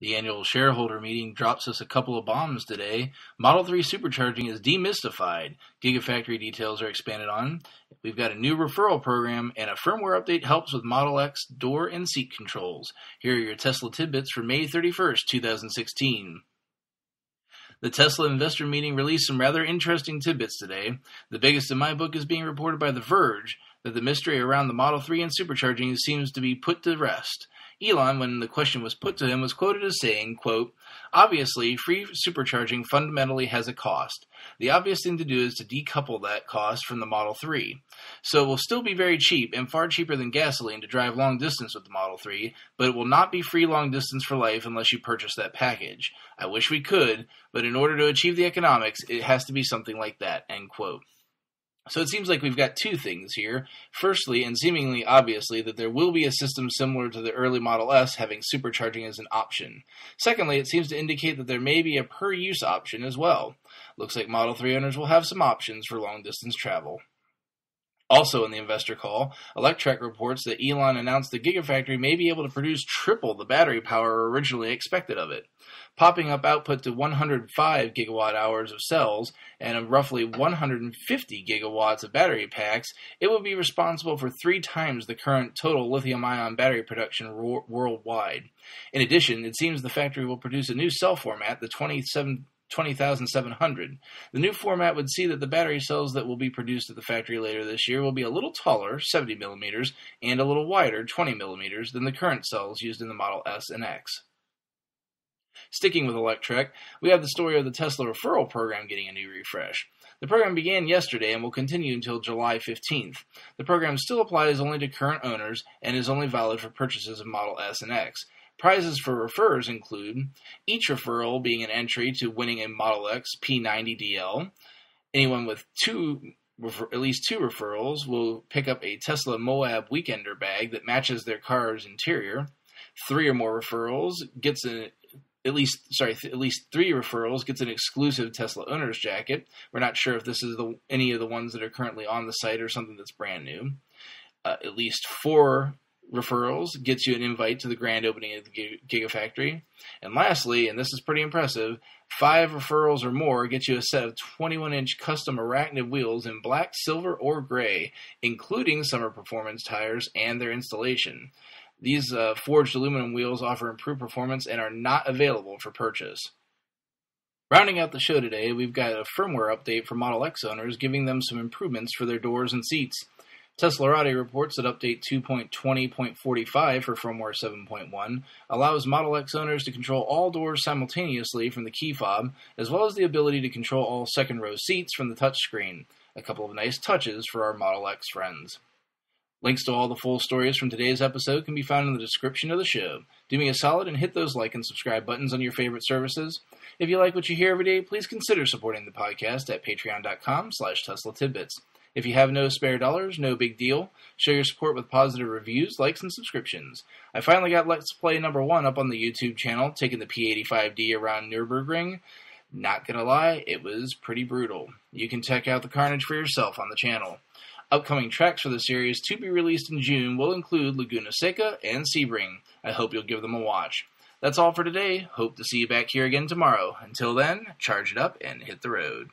The annual shareholder meeting drops us a couple of bombs today. Model 3 supercharging is demystified. Gigafactory details are expanded on. We've got a new referral program, and a firmware update helps with Model X door and seat controls. Here are your Tesla Tidbits for May 31st, 2016. The Tesla investor meeting released some rather interesting tidbits today. The biggest in my book is being reported by The Verge, that the mystery around the Model 3 and supercharging seems to be put to rest. Elon, when the question was put to him, was quoted as saying, quote, "Obviously, free supercharging fundamentally has a cost. The obvious thing to do is to decouple that cost from the Model 3. So it will still be very cheap and far cheaper than gasoline to drive long distance with the Model 3, but it will not be free long distance for life unless you purchase that package. I wish we could, but in order to achieve the economics, it has to be something like that," end quote. So it seems like we've got two things here. Firstly, and seemingly obviously, that there will be a system similar to the early Model S having supercharging as an option. Secondly, it seems to indicate that there may be a per-use option as well. Looks like Model 3 owners will have some options for long-distance travel. Also in the investor call, Electrek reports that Elon announced the Gigafactory may be able to produce triple the battery power originally expected of it, popping up output to 105 gigawatt-hours of cells and roughly 150 gigawatts of battery packs. It would be responsible for 3 times the current total lithium-ion battery production worldwide. In addition, it seems the factory will produce a new cell format, the 20,700. The new format would see that the battery cells that will be produced at the factory later this year will be a little taller, 70 millimeters, and a little wider, 20 millimeters, than the current cells used in the Model S and X. Sticking with Electrek, we have the story of the Tesla referral program getting a new refresh. The program began yesterday and will continue until July 15th. The program still applies only to current owners and is only valid for purchases of Model S and X. Prizes for referrers include each referral being an entry to winning a Model X P90DL. Anyone with at least two referrals will pick up a Tesla Moab Weekender bag that matches their car's interior. 3 referrals gets an exclusive Tesla owner's jacket. We're not sure if this is any of the ones that are currently on the site or something that's brand new. At least 4 referrals gets you an invite to the grand opening of the Gigafactory. And lastly, and this is pretty impressive, 5 referrals or more get you a set of 21-inch custom arachnid wheels in black, silver, or gray, including summer performance tires and their installation. These forged aluminum wheels offer improved performance and are not available for purchase. Rounding out the show today, we've got a firmware update for Model X owners, giving them some improvements for their doors and seats. Teslarati reports that update 2.20.45 for firmware 7.1 allows Model X owners to control all doors simultaneously from the key fob, as well as the ability to control all second-row seats from the touchscreen. A couple of nice touches for our Model X friends. Links to all the full stories from today's episode can be found in the description of the show. Do me a solid and hit those like and subscribe buttons on your favorite services. If you like what you hear every day, please consider supporting the podcast at patreon.com/Tesla Tidbits. If you have no spare dollars, no big deal. Show your support with positive reviews, likes, and subscriptions. I finally got Let's Play number 1 up on the YouTube channel, taking the P85D around Nürburgring. Not gonna lie, it was pretty brutal. You can check out the carnage for yourself on the channel. Upcoming tracks for the series to be released in June will include Laguna Seca and Sebring. I hope you'll give them a watch. That's all for today. Hope to see you back here again tomorrow. Until then, charge it up and hit the road.